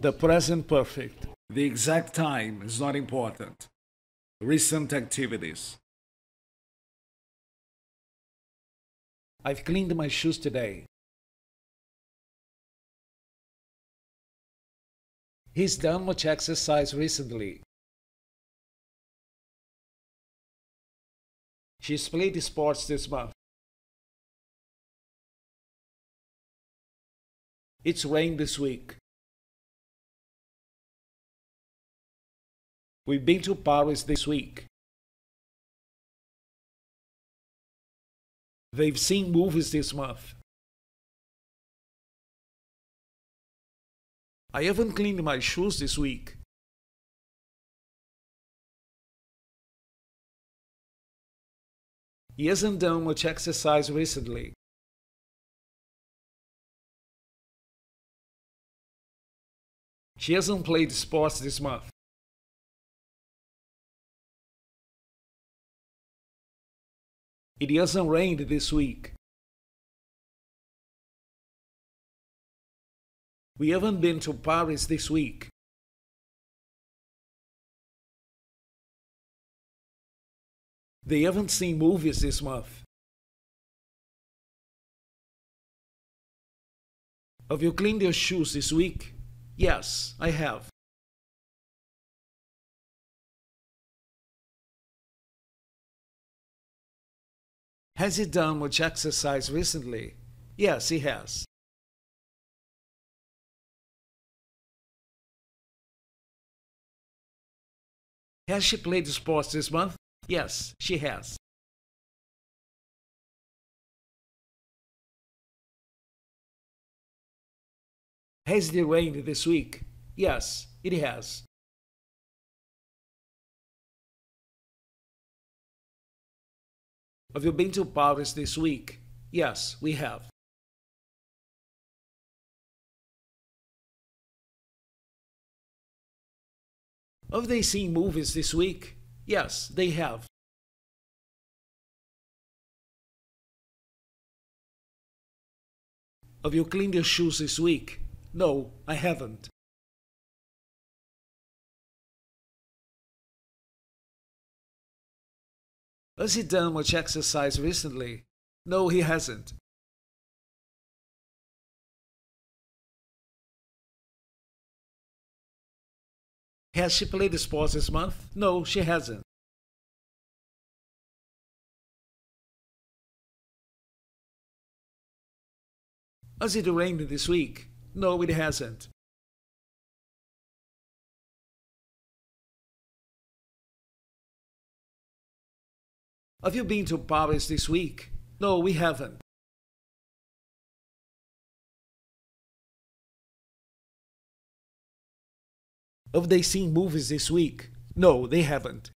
the present perfect. The exact time is not important. Recent activities. I've cleaned my shoes today. He's done much exercise recently. She's played sports this month. It's rained this week. We've been to Paris this week. They've seen movies this month. I haven't cleaned my shoes this week. He hasn't done much exercise recently. She hasn't played sports this month. It hasn't rained this week. We haven't been to Paris this week. They haven't seen movies this month. Have you cleaned your shoes this week? Yes, I have. Has he done much exercise recently? Yes, he has. Has she played sports this month? Yes, she has. Has it rained this week? Yes, it has. Have you been to Paris this week? Yes, we have. Have they seen movies this week? Yes, they have. Have you cleaned your shoes this week? No, I haven't. Has he done much exercise recently? No, he hasn't. Has she played sports this month? No, she hasn't. Has it rained this week? No, it hasn't. Have you been to Paris this week? No, we haven't. Have they seen movies this week? No, they haven't.